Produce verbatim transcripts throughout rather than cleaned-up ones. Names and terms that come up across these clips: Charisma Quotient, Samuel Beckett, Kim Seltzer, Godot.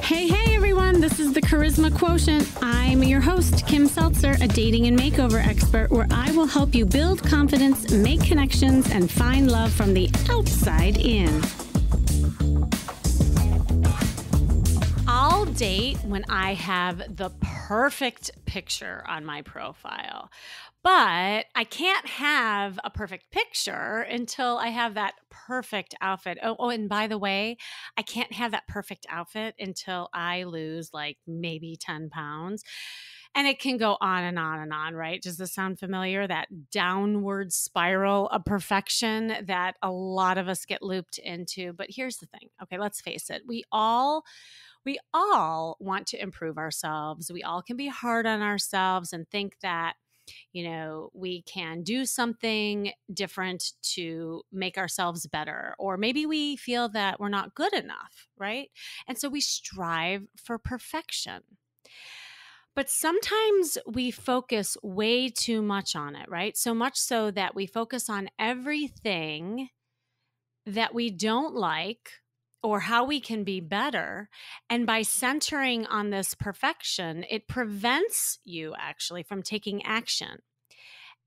Hey, hey, everyone, this is the Charisma Quotient. I'm your host, Kim Seltzer, a dating and makeover expert, where I will help you build confidence, make connections, and find love from the outside in. I'll date when I have the perfect picture on my profile, but I can't have a perfect picture until I have that perfect outfit. Oh, oh, and by the way, I can't have that perfect outfit until I lose like maybe ten pounds. And it can go on and on and on, right? Does this sound familiar? That downward spiral of perfection that a lot of us get looped into. But here's the thing. Okay, let's face it. We all... We all want to improve ourselves. We all can be hard on ourselves and think that, you know, we can do something different to make ourselves better. Or maybe we feel that we're not good enough, right? And so we strive for perfection. But sometimes we focus way too much on it, right? So much so that we focus on everything that we don't like or how we can be better. And by centering on this perfection, it prevents you actually from taking action.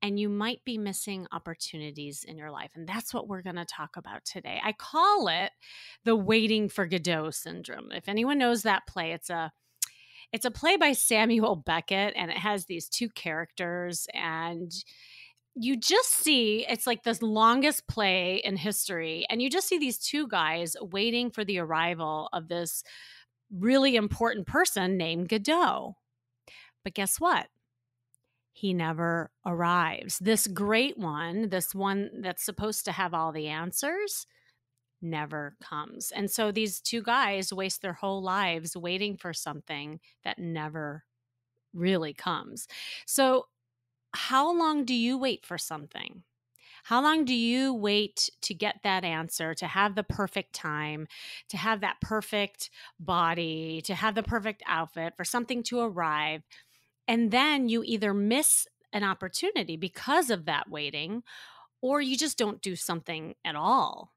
And you might be missing opportunities in your life. And that's what we're going to talk about today. I call it the waiting for Godot syndrome. If anyone knows that play, it's a it's a play by Samuel Beckett, and it has these two characters, and you just see, it's like this longest play in history, and you just see these two guys waiting for the arrival of this really important person named Godot. But guess what? He never arrives. This great one, this one that's supposed to have all the answers, never comes. And so these two guys waste their whole lives waiting for something that never really comes. So how long do you wait for something? How long do you wait to get that answer, to have the perfect time, to have that perfect body, to have the perfect outfit, for something to arrive? And then you either miss an opportunity because of that waiting, or you just don't do something at all.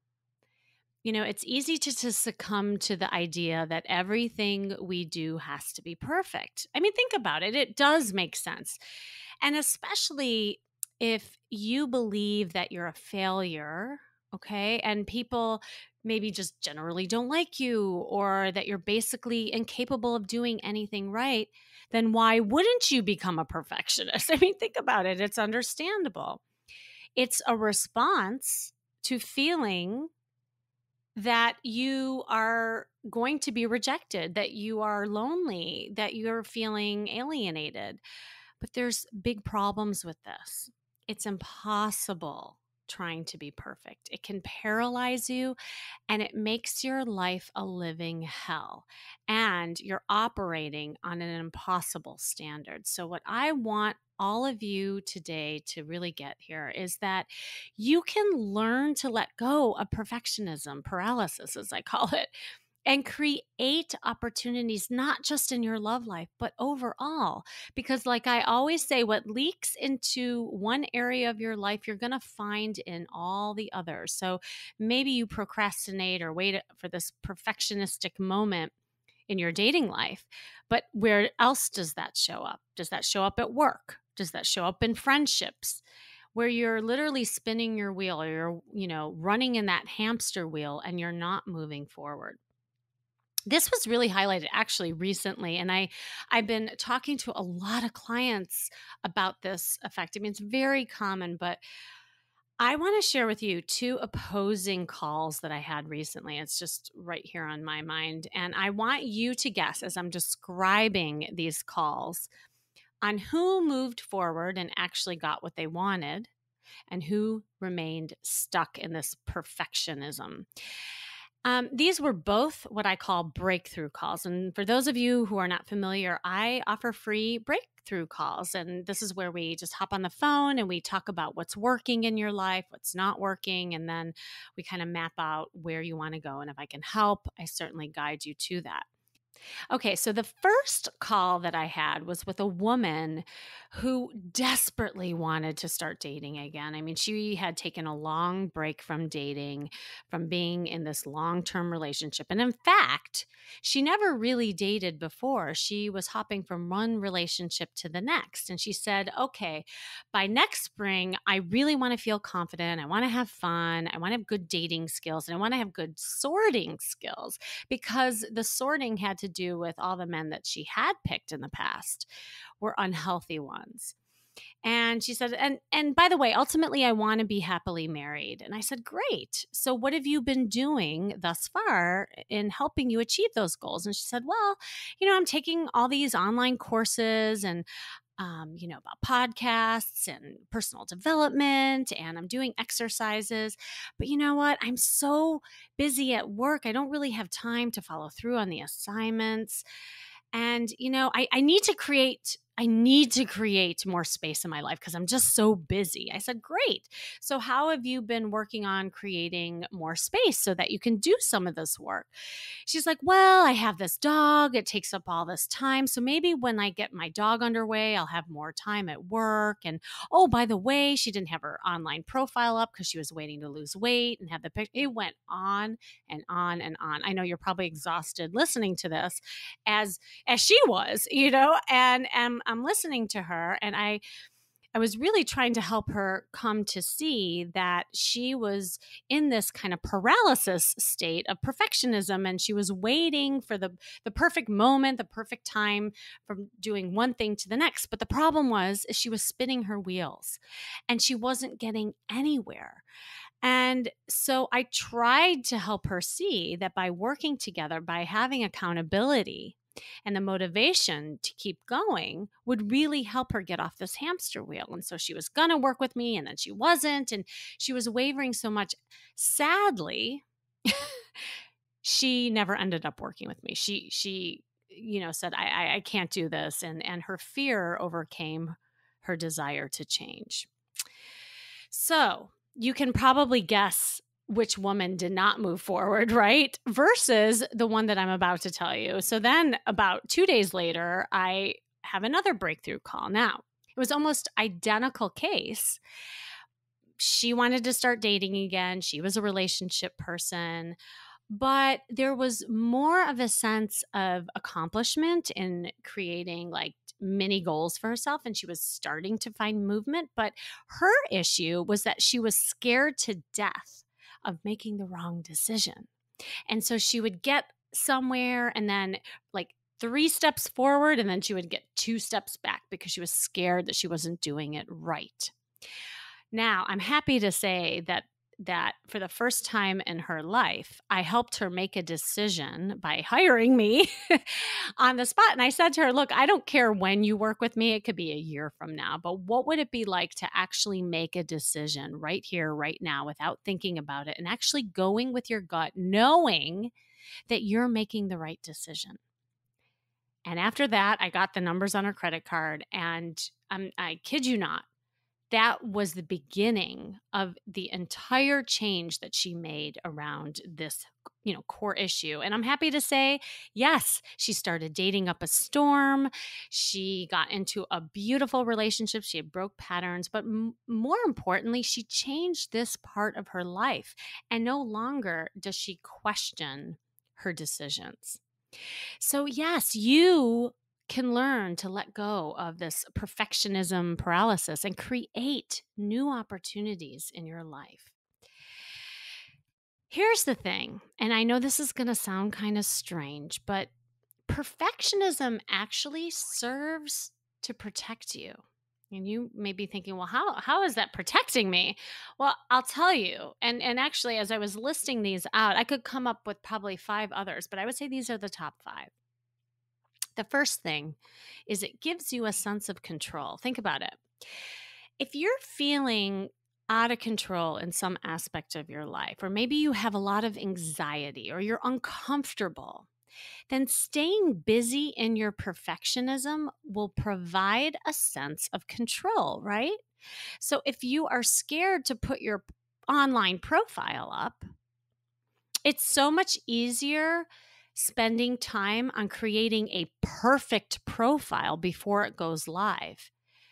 You know, it's easy to, to succumb to the idea that everything we do has to be perfect. I mean, think about it. It does make sense. And especially if you believe that you're a failure, okay, and people maybe just generally don't like you, or that you're basically incapable of doing anything right, then why wouldn't you become a perfectionist? I mean, think about it. It's understandable. It's a response to feeling that you are going to be rejected, that you are lonely, that you're feeling alienated. But there's big problems with this. It's impossible trying to be perfect. It can paralyze you, and it makes your life a living hell. And you're operating on an impossible standard. So what I want all of you today to really get here is that you can learn to let go of perfectionism, paralysis as I call it, and create opportunities, not just in your love life, but overall. Because like I always say, what leaks into one area of your life, you're going to find in all the others. So maybe you procrastinate or wait for this perfectionistic moment in your dating life, but where else does that show up? Does that show up at work? Does that show up in friendships, where you're literally spinning your wheel, or you're, you know, running in that hamster wheel and you're not moving forward? This was really highlighted actually recently, and I, I've been talking to a lot of clients about this effect. I mean, it's very common, but I want to share with you two opposing calls that I had recently. It's just right here on my mind, and I want you to guess as I'm describing these calls on who moved forward and actually got what they wanted and who remained stuck in this perfectionism. Um, these were both what I call breakthrough calls. And for those of you who are not familiar, I offer free breakthrough calls. And this is where we just hop on the phone and we talk about what's working in your life, what's not working, and then we kind of map out where you want to go. And if I can help, I certainly guide you to that. Okay, so the first call that I had was with a woman who desperately wanted to start dating again. I mean, she had taken a long break from dating, from being in this long-term relationship. And in fact, she never really dated before. She was hopping from one relationship to the next. And she said, okay, by next spring, I really want to feel confident. I want to have fun. I want to have good dating skills. And I want to have good sorting skills, because the sorting had to do with all the men that she had picked in the past were unhealthy ones. And she said, and and by the way, ultimately, I want to be happily married. And I said, great. So what have you been doing thus far in helping you achieve those goals? And she said, well, you know, I'm taking all these online courses and Um, you know, about podcasts and personal development, and I'm doing exercises. But you know what? I'm so busy at work. I don't really have time to follow through on the assignments. And, you know, I, I need to create, I need to create more space in my life because I'm just so busy. I said, great. So how have you been working on creating more space so that you can do some of this work? She's like, well, I have this dog. It takes up all this time. So maybe when I get my dog underway, I'll have more time at work. And oh, by the way, she didn't have her online profile up because she was waiting to lose weight and have the picture. It went on and on and on. I know you're probably exhausted listening to this as as she was, you know, and, and I'm listening to her, and I I was really trying to help her come to see that she was in this kind of paralysis state of perfectionism, and she was waiting for the, the perfect moment, the perfect time from doing one thing to the next. But the problem was she was spinning her wheels, and she wasn't getting anywhere. And so I tried to help her see that by working together, by having accountability and the motivation to keep going would really help her get off this hamster wheel. And so she was going to work with me, and then she wasn't, and she was wavering so much. Sadly, she never ended up working with me. She, she, you know, said, I, I, I can't do this. And, and her fear overcame her desire to change. So you can probably guess which woman did not move forward, right? Versus the one that I'm about to tell you. So then about two days later, I have another breakthrough call. Now, it was almost identical case. She wanted to start dating again. She was a relationship person. But there was more of a sense of accomplishment in creating like mini goals for herself, and she was starting to find movement. But her issue was that she was scared to death of making the wrong decision. And so she would get somewhere and then like three steps forward, and then she would get two steps back because she was scared that she wasn't doing it right. Now, I'm happy to say that that for the first time in her life, I helped her make a decision by hiring me on the spot. And I said to her, look, I don't care when you work with me. It could be a year from now, but what would it be like to actually make a decision right here, right now, without thinking about it, and actually going with your gut, knowing that you're making the right decision? And after that, I got the numbers on her credit card, and um, I kid you not, that was the beginning of the entire change that she made around this, you know, core issue. And I'm happy to say, yes, she started dating up a storm. She got into a beautiful relationship. She had broke patterns. But m- more importantly, she changed this part of her life. And no longer does she question her decisions. So yes, you can learn to let go of this perfectionism paralysis and create new opportunities in your life. Here's the thing, and I know this is going to sound kind of strange, but perfectionism actually serves to protect you. And you may be thinking, well, how how is that protecting me? Well, I'll tell you. And and actually, as I was listing these out, I could come up with probably five others, but I would say these are the top five. The first thing is it gives you a sense of control. Think about it. If you're feeling out of control in some aspect of your life, or maybe you have a lot of anxiety or you're uncomfortable, then staying busy in your perfectionism will provide a sense of control, right? So if you are scared to put your online profile up, it's so much easier spending time on creating a perfect profile before it goes live.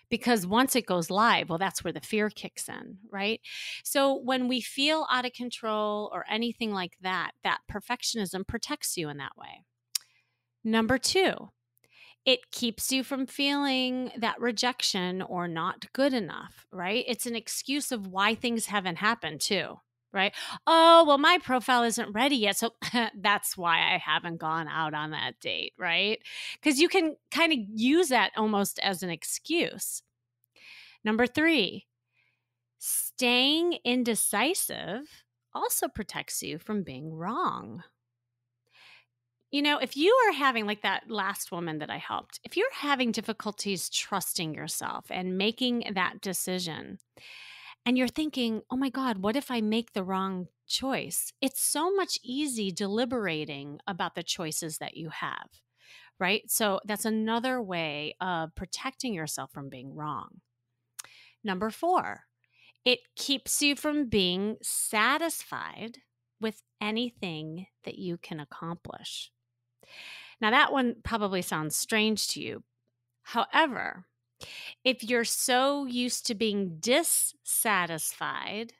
Because once it goes live, well, that's where the fear kicks in, right? So when we feel out of control or anything like that, that perfectionism protects you in that way. Number two, it keeps you from feeling that rejection or not good enough, right? It's an excuse of why things haven't happened too, right? Oh, well, my profile isn't ready yet. So that's why I haven't gone out on that date, right? Because you can kind of use that almost as an excuse. Number three, staying indecisive also protects you from being wrong. You know, if you are having, like that last woman that I helped, if you're having difficulties trusting yourself and making that decision, and you're thinking, oh my God, what if I make the wrong choice? It's so much easier deliberating about the choices that you have, right? So that's another way of protecting yourself from being wrong. Number four, it keeps you from being satisfied with anything that you can accomplish. Now, that one probably sounds strange to you. However, if you're so used to being dissatisfied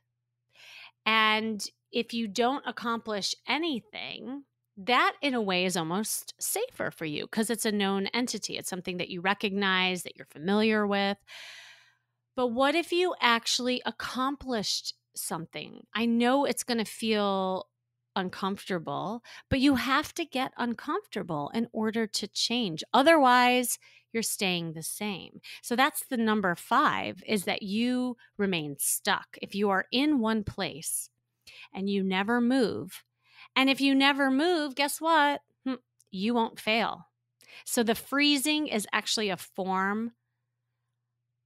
and if you don't accomplish anything, that in a way is almost safer for you because it's a known entity. It's something that you recognize, that you're familiar with. But what if you actually accomplished something? I know it's going to feel uncomfortable, but you have to get uncomfortable in order to change. Otherwise, you're staying the same. So that's the number five, is that you remain stuck. If you are in one place and you never move, and if you never move, guess what? You won't fail. So the freezing is actually a form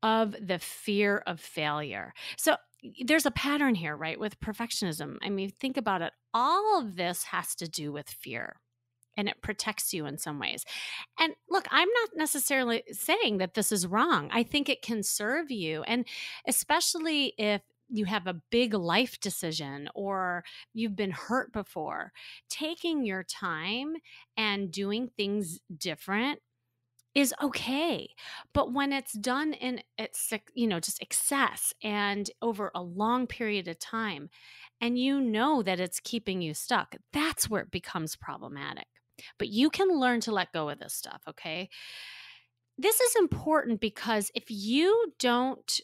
of the fear of failure. So there's a pattern here, right, with perfectionism. I mean, think about it. All of this has to do with fear, and it protects you in some ways. And look, I'm not necessarily saying that this is wrong. I think it can serve you, and especially if you have a big life decision or you've been hurt before, taking your time and doing things different is okay. But when it's done in, it's, you know, just excess and over a long period of time, and you know that it's keeping you stuck, that's where it becomes problematic. But you can learn to let go of this stuff, okay? This is important because if you don't,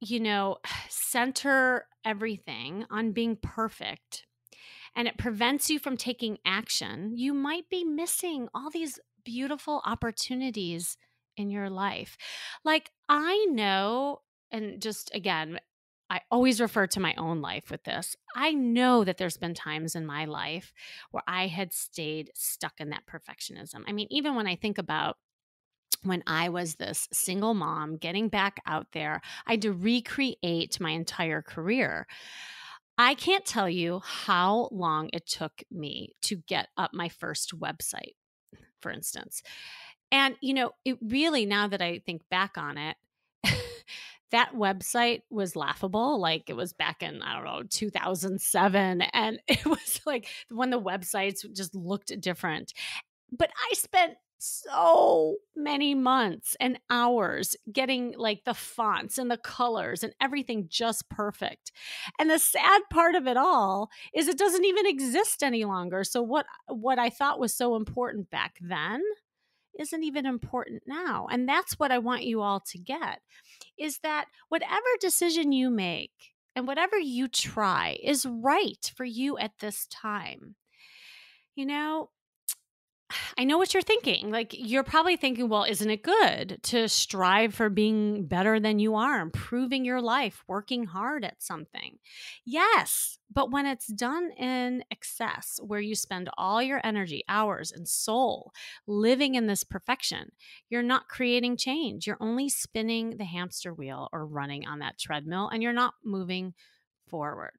you know, center everything on being perfect and it prevents you from taking action, you might be missing all these beautiful opportunities in your life. Like I know, and just again, I always refer to my own life with this. I know that there's been times in my life where I had stayed stuck in that perfectionism. I mean, even when I think about when I was this single mom getting back out there, I had to recreate my entire career. I can't tell you how long it took me to get up my first website, for instance. And, you know, it really, now that I think back on it, that website was laughable. Like it was back in, I don't know, two thousand seven. And it was like when the websites just looked different. But I spent so many months and hours getting like the fonts and the colors and everything just perfect. And the sad part of it all is it doesn't even exist any longer. So what what I thought was so important back then isn't even important now. And that's what I want you all to get, is that whatever decision you make and whatever you try is right for you at this time. You know, I know what you're thinking. Like you're probably thinking, well, isn't it good to strive for being better than you are, improving your life, working hard at something? Yes, but when it's done in excess, where you spend all your energy, hours, and soul living in this perfection, you're not creating change. You're only spinning the hamster wheel or running on that treadmill, and you're not moving forward.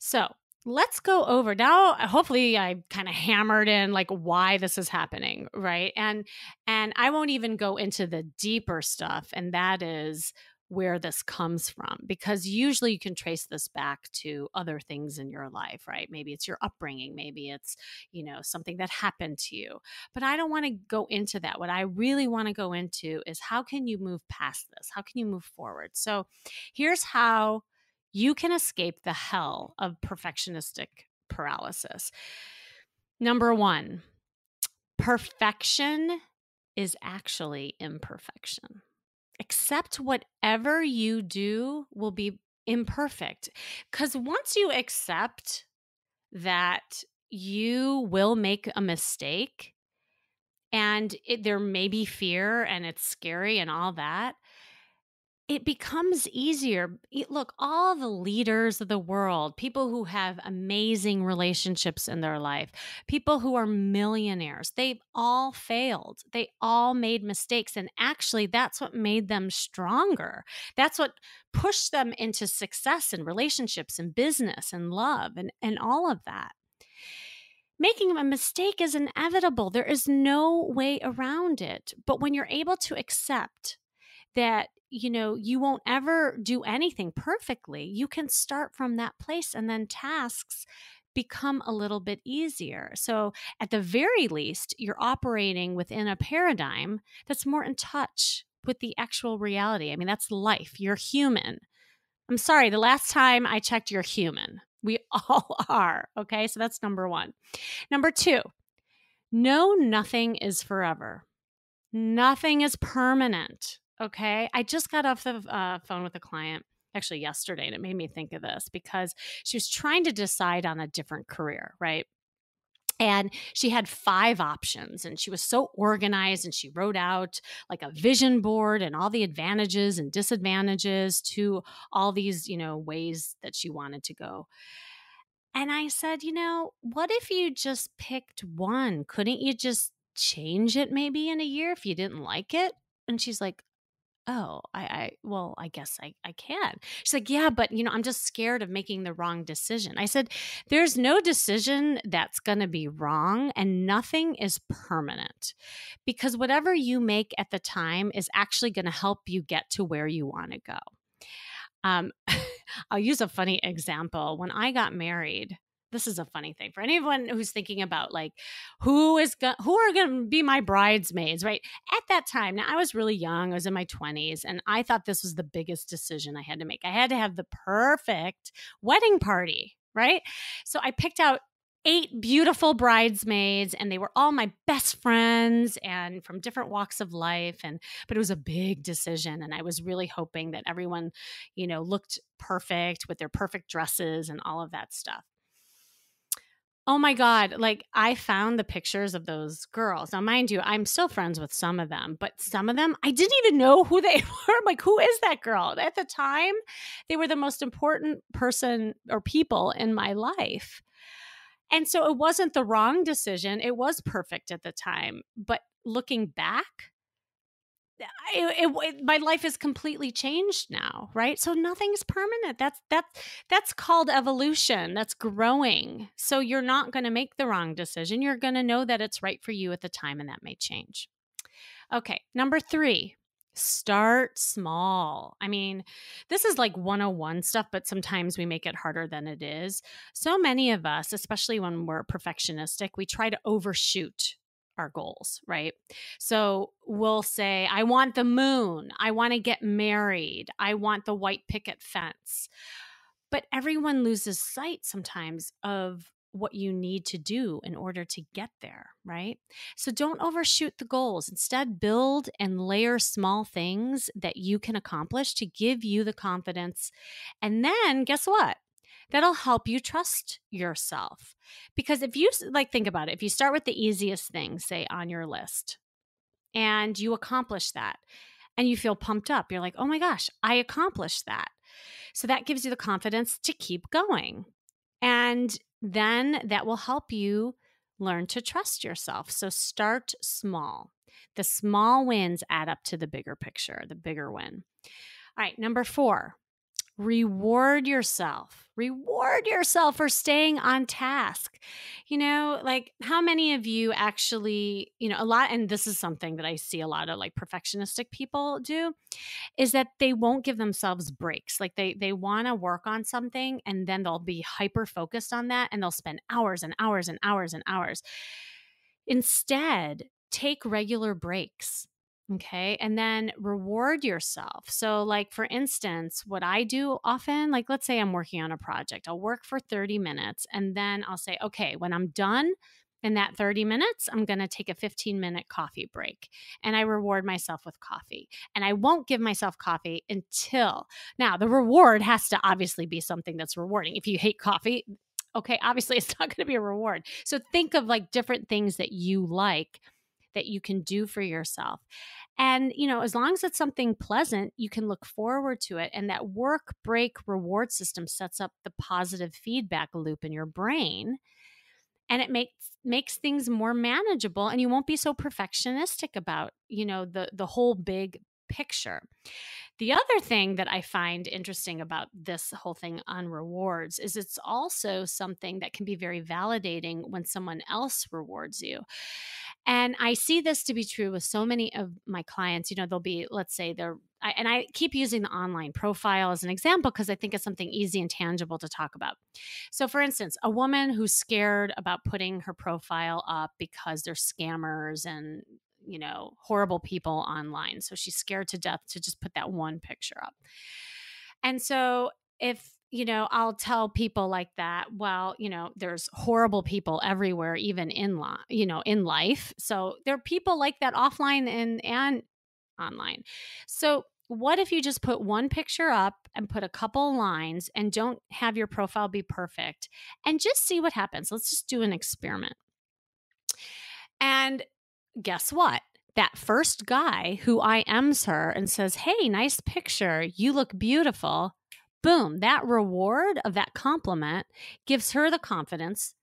So let's go over now. Hopefully I kind of hammered in like why this is happening, right? And and I won't even go into the deeper stuff, and that is where this comes from, because usually you can trace this back to other things in your life, right? Maybe it's your upbringing. Maybe it's, you know, something that happened to you, but I don't want to go into that. What I really want to go into is how can you move past this? How can you move forward? So here's how you can escape the hell of perfectionistic paralysis. Number one, perfection is actually imperfection. Accept whatever you do will be imperfect. Because once you accept that you will make a mistake, and it, there may be fear and it's scary and all that, it becomes easier. Look, all the leaders of the world, people who have amazing relationships in their life, people who are millionaires, they've all failed. They all made mistakes. And actually, that's what made them stronger. That's what pushed them into success in relationships and business and love and, and all of that. Making a mistake is inevitable. There is no way around it. But when you're able to accept that, you know, you won't ever do anything perfectly, you can start from that place, and then tasks become a little bit easier. So at the very least, you're operating within a paradigm that's more in touch with the actual reality. I mean, that's life. You're human. I'm sorry, the last time I checked, you're human. We all are. Okay. So that's number one. Number two, no, nothing is forever. Nothing is permanent. Okay. I just got off the uh, phone with a client actually yesterday, and it made me think of this because she was trying to decide on a different career, right? And she had five options, and she was so organized, and she wrote out like a vision board and all the advantages and disadvantages to all these, you know, ways that she wanted to go. And I said, you know, what if you just picked one? Couldn't you just change it maybe in a year if you didn't like it? And she's like, oh, I, I well, I guess I, I can. She's like, yeah, but, you know, I'm just scared of making the wrong decision. I said, there's no decision that's going to be wrong, and nothing is permanent, because whatever you make at the time is actually going to help you get to where you want to go. Um, I'll use a funny example. When I got married, this is a funny thing for anyone who's thinking about like, who is go- who are going to be my bridesmaids, right? At that time, now I was really young, I was in my twenties, and I thought this was the biggest decision I had to make. I had to have the perfect wedding party, right? So I picked out eight beautiful bridesmaids, and they were all my best friends and from different walks of life. And, but it was a big decision. And I was really hoping that everyone, you know, looked perfect with their perfect dresses and all of that stuff. Oh my God, like I found the pictures of those girls. Now, mind you, I'm still friends with some of them, but some of them, I didn't even know who they were. I'm like, who is that girl? At the time, they were the most important person or people in my life. And so it wasn't the wrong decision. It was perfect at the time. But looking back, It, it, it, my life is completely changed now, right? So nothing's permanent. That's that's that's called evolution. That's growing. So you're not going to make the wrong decision. You're going to know that it's right for you at the time, and that may change. Okay, number three, start small. I mean, this is like one oh one stuff, but sometimes we make it harder than it is. So many of us, especially when we're perfectionistic, we try to overshoot our goals, right? So we'll say, I want the moon. I want to get married. I want the white picket fence. But everyone loses sight sometimes of what you need to do in order to get there, right? So don't overshoot the goals. Instead, build and layer small things that you can accomplish to give you the confidence. And then guess what? That'll help you trust yourself. Because if you, like, think about it, if you start with the easiest thing, say, on your list, and you accomplish that, and you feel pumped up, you're like, oh my gosh, I accomplished that. So that gives you the confidence to keep going. And then that will help you learn to trust yourself. So start small. The small wins add up to the bigger picture, the bigger win. All right, number four. Reward yourself. Reward yourself for staying on task. You know, like how many of you actually, you know, a lot, and this is something that I see a lot of like perfectionistic people do, is that they won't give themselves breaks. Like they they want to work on something and then they'll be hyper focused on that and they'll spend hours and hours and hours and hours. Instead, take regular breaks. Okay. And then reward yourself. So like, for instance, what I do often, like, let's say I'm working on a project, I'll work for thirty minutes and then I'll say, okay, when I'm done in that thirty minutes, I'm going to take a fifteen minute coffee break, and I reward myself with coffee, and I won't give myself coffee until now. The reward has to obviously be something that's rewarding. If you hate coffee, okay, obviously it's not going to be a reward. So think of like different things that you like that you can do for yourself. And, you know, as long as it's something pleasant, you can look forward to it. And that work, break, reward system sets up the positive feedback loop in your brain. And it makes makes things more manageable, and you won't be so perfectionistic about, you know, the, the whole big picture. The other thing that I find interesting about this whole thing on rewards is it's also something that can be very validating when someone else rewards you. And I see this to be true with so many of my clients. You know, they'll be, let's say they're, I, and I keep using the online profile as an example because I think it's something easy and tangible to talk about. So for instance, a woman who's scared about putting her profile up because they're scammers and, you know, horrible people online. So she's scared to death to just put that one picture up. And so if, you know, I'll tell people like that, well, you know, there's horrible people everywhere, even in, li- you know, in life. So there are people like that offline and, and online. So what if you just put one picture up and put a couple lines and don't have your profile be perfect and just see what happens? Let's just do an experiment. And guess what? That first guy who I Ms her and says, hey, nice picture, you look beautiful. Boom, that reward of that compliment gives her the confidence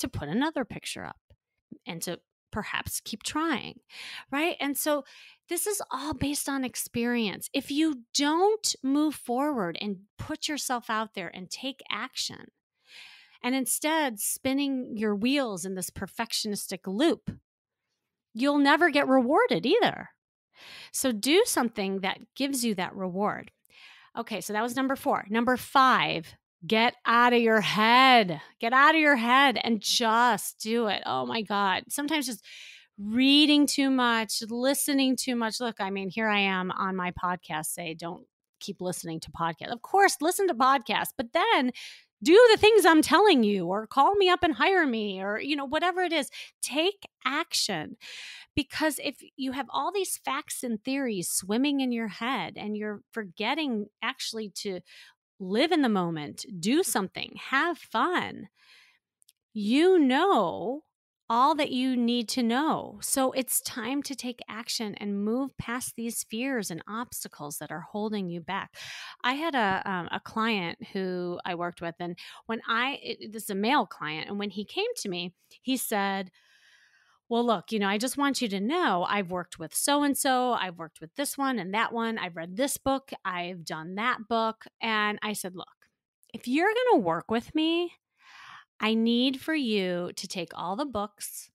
to put another picture up and to perhaps keep trying, right? And so this is all based on experience. If you don't move forward and put yourself out there and take action, and instead spinning your wheels in this perfectionistic loop, you'll never get rewarded either. So do something that gives you that reward. Okay, so that was number four. Number five, get out of your head. Get out of your head and just do it. Oh my God. Sometimes just reading too much, listening too much. Look, I mean, here I am on my podcast, say, don't keep listening to podcasts. Of course, listen to podcasts, but then do the things I'm telling you, or call me up and hire me, or, you know, whatever it is. Take action. Because if you have all these facts and theories swimming in your head and you're forgetting actually to live in the moment, do something, have fun, you know all that you need to know. So it's time to take action and move past these fears and obstacles that are holding you back. I had a um, a client who I worked with, and when I, it, this is a male client, and when he came to me, he said, well, look, you know, I just want you to know I've worked with so-and-so, I've worked with this one and that one, I've read this book, I've done that book. And I said, look, if you're going to work with me, I need for you to take all the books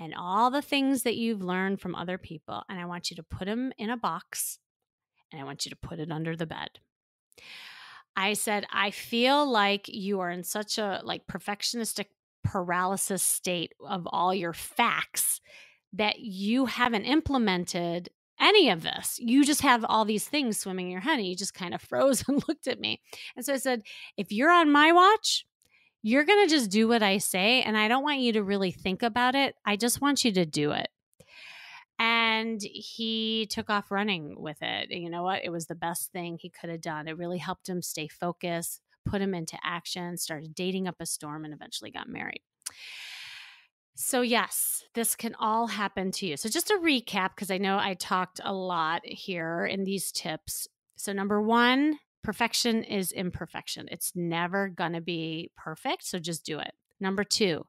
and all the things that you've learned from other people, and I want you to put them in a box, and I want you to put it under the bed. I said, I feel like you are in such a like perfectionistic paralysis state of all your facts that you haven't implemented any of this. You just have all these things swimming in your head, and you just kind of froze and looked at me. And so I said, if you're on my watch, you're going to just do what I say, and I don't want you to really think about it. I just want you to do it. And he took off running with it. And you know what? It was the best thing he could have done. It really helped him stay focused, put him into action, started dating up a storm, and eventually got married. So yes, this can all happen to you. So just to recap, because I know I talked a lot here in these tips. So number one, perfection is imperfection. It's never going to be perfect, so just do it. Number two,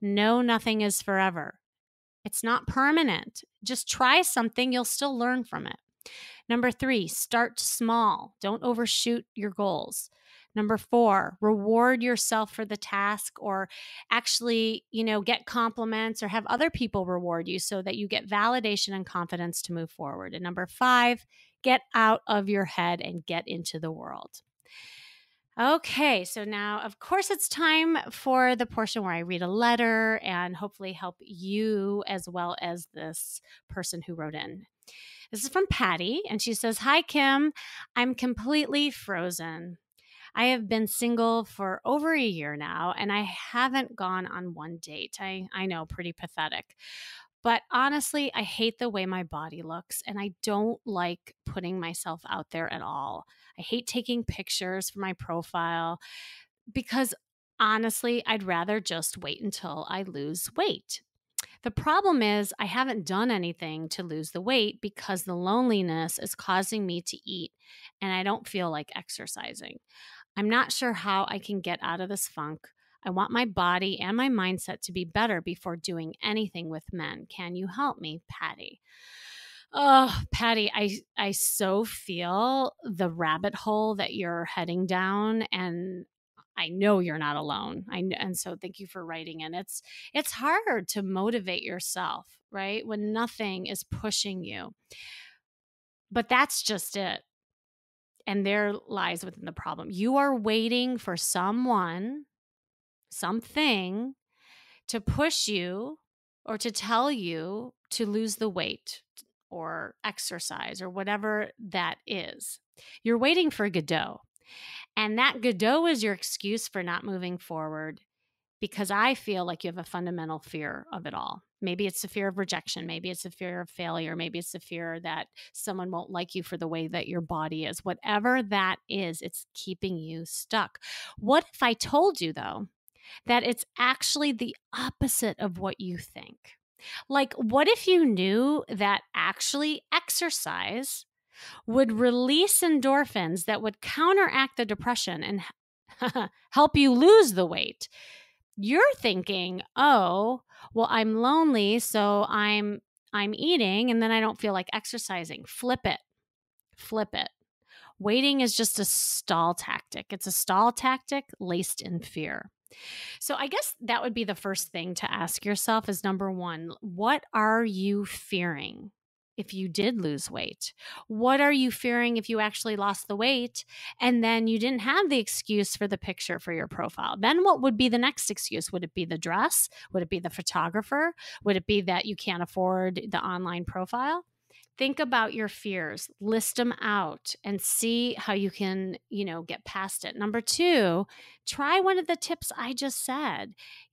no, nothing is forever. It's not permanent. Just try something. You'll still learn from it. Number three, start small. Don't overshoot your goals. Number four, reward yourself for the task, or actually, you know, get compliments or have other people reward you so that you get validation and confidence to move forward. And number five, get out of your head and get into the world. Okay, so now, of course, it's time for the portion where I read a letter and hopefully help you as well as this person who wrote in. This is from Patty, and she says, "Hi, Kim. I'm completely frozen. I have been single for over a year now, and I haven't gone on one date. I, I know, pretty pathetic. But honestly, I hate the way my body looks, and I don't like putting myself out there at all. I hate taking pictures for my profile because honestly, I'd rather just wait until I lose weight. The problem is I haven't done anything to lose the weight because the loneliness is causing me to eat, and I don't feel like exercising. I'm not sure how I can get out of this funk. I want my body and my mindset to be better before doing anything with men. Can you help me, Patty?" Oh, Patty, I, I so feel the rabbit hole that you're heading down, and I know you're not alone. I, and so thank you for writing in. It's, it's hard to motivate yourself, right, when nothing is pushing you. But that's just it. And there lies within the problem. You are waiting for someone, something to push you or to tell you to lose the weight or exercise or whatever that is. You're waiting for Godot. And that Godot is your excuse for not moving forward, because I feel like you have a fundamental fear of it all. Maybe it's the fear of rejection. Maybe it's the fear of failure. Maybe it's the fear that someone won't like you for the way that your body is. Whatever that is, it's keeping you stuck. What if I told you, though, that it's actually the opposite of what you think? Like, what if you knew that actually exercise would release endorphins that would counteract the depression and help you lose the weight? You're thinking, oh, well, I'm lonely, so I'm I'm eating, and then I don't feel like exercising. Flip it. Flip it. Waiting is just a stall tactic. It's a stall tactic laced in fear. So I guess that would be the first thing to ask yourself is, number one, what are you fearing if you did lose weight? What are you fearing if you actually lost the weight and then you didn't have the excuse for the picture for your profile? Then what would be the next excuse? Would it be the dress? Would it be the photographer? Would it be that you can't afford the online profile? Think about your fears, list them out, and see how you can, you know, get past it. Number two, try one of the tips I just said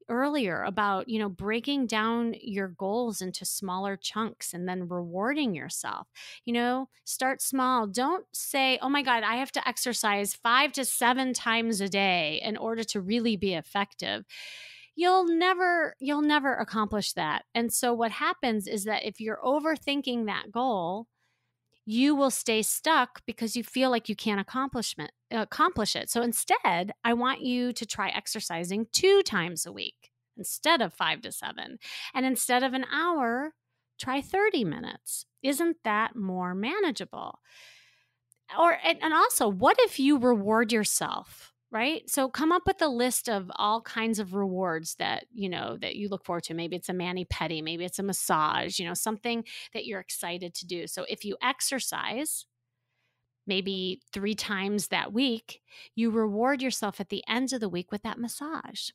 earlier about, you know, breaking down your goals into smaller chunks and then rewarding yourself. You know, start small. Don't say, oh my God, I have to exercise five to seven times a day in order to really be effective. You'll never, you'll never accomplish that. And so what happens is that if you're overthinking that goal, you will stay stuck because you feel like you can't accomplish it, accomplish it. So instead, I want you to try exercising two times a week instead of five to seven. And instead of an hour, try thirty minutes. Isn't that more manageable? Or, and also, what if you reward yourself? Right? So come up with a list of all kinds of rewards that, you know, that you look forward to. Maybe it's a mani-pedi, maybe it's a massage, you know, something that you're excited to do. So if you exercise maybe three times that week, you reward yourself at the end of the week with that massage.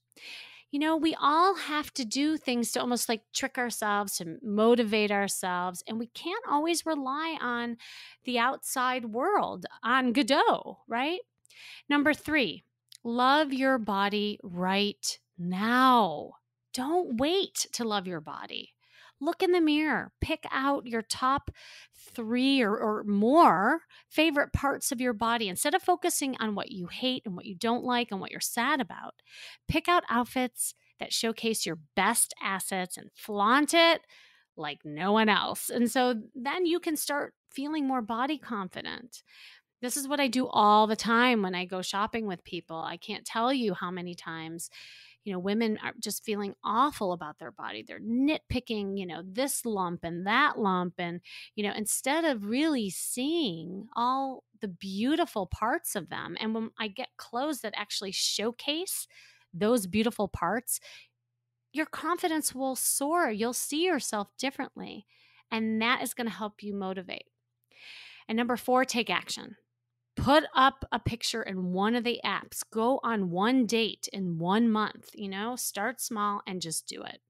You know, we all have to do things to almost like trick ourselves, to motivate ourselves, and we can't always rely on the outside world, on Godot, right? Number three, love your body right now. Don't wait to love your body. Look in the mirror. Pick out your top three or, or more favorite parts of your body. Instead of focusing on what you hate and what you don't like and what you're sad about, pick out outfits that showcase your best assets and flaunt it like no one else. And so then you can start feeling more body confident. This is what I do all the time when I go shopping with people. I can't tell you how many times, you know, women are just feeling awful about their body. They're nitpicking, you know, this lump and that lump. And, you know, instead of really seeing all the beautiful parts of them. And when I get clothes that actually showcase those beautiful parts, your confidence will soar. You'll see yourself differently. And that is going to help you motivate. And number four, take action. Put up a picture in one of the apps. Go on one date in one month. You know, start small and just do it.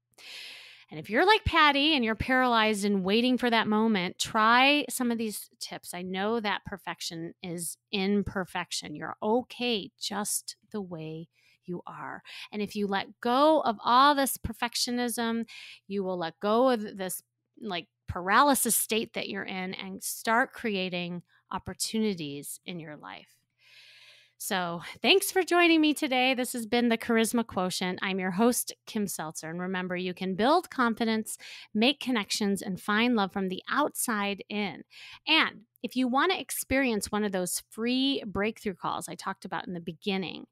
And if you're like Patty and you're paralyzed and waiting for that moment, try some of these tips. I know that perfection is imperfection. You're okay just the way you are. And if you let go of all this perfectionism, you will let go of this like paralysis state that you're in and start creating opportunities in your life. So thanks for joining me today. This has been the Charisma Quotient. I'm your host, Kim Seltzer. And remember, you can build confidence, make connections, and find love from the outside in. And if you want to experience one of those free breakthrough calls I talked about in the beginning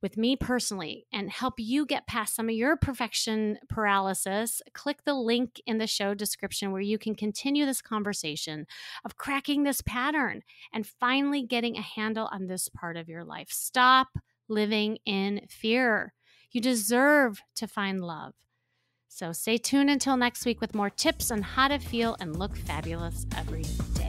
with me personally and help you get past some of your perfection paralysis, click the link in the show description where you can continue this conversation of cracking this pattern and finally getting a handle on this part of your life. Stop living in fear. You deserve to find love. So stay tuned until next week with more tips on how to feel and look fabulous every day.